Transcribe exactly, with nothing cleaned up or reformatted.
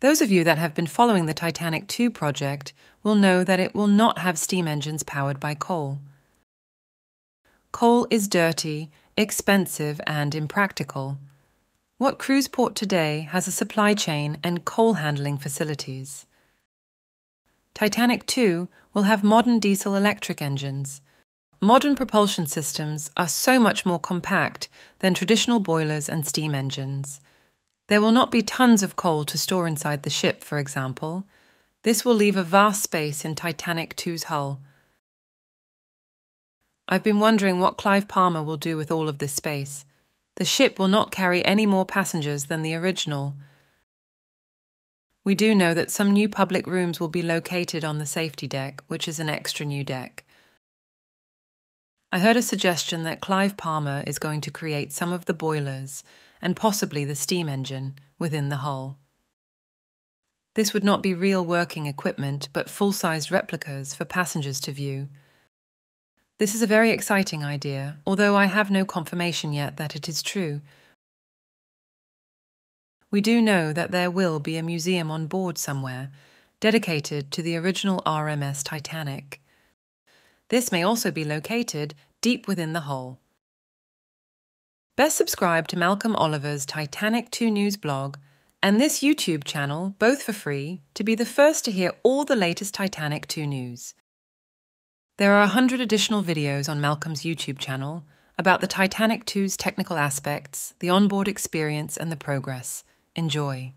Those of you that have been following the Titanic two project will know that it will not have steam engines powered by coal. Coal is dirty, expensive, and impractical. What crews port today has a supply chain and coal handling facilities. Titanic two will have modern diesel-electric engines. Modern propulsion systems are so much more compact than traditional boilers and steam engines. There will not be tons of coal to store inside the ship, for example. This will leave a vast space in Titanic two's hull. I've been wondering what Clive Palmer will do with all of this space. The ship will not carry any more passengers than the original. We do know that some new public rooms will be located on the safety deck, which is an extra new deck. I heard a suggestion that Clive Palmer is going to create some of the boilers and possibly the steam engine within the hull. This would not be real working equipment, but full-sized replicas for passengers to view. This is a very exciting idea, although I have no confirmation yet that it is true. We do know that there will be a museum on board somewhere, dedicated to the original R M S Titanic. This may also be located deep within the hull. Best subscribe to Malcolm Oliver's Titanic two News blog and this YouTube channel, both for free, to be the first to hear all the latest Titanic two news. There are one hundred additional videos on Malcolm's YouTube channel about the Titanic two's technical aspects, the onboard experience, and the progress. Enjoy.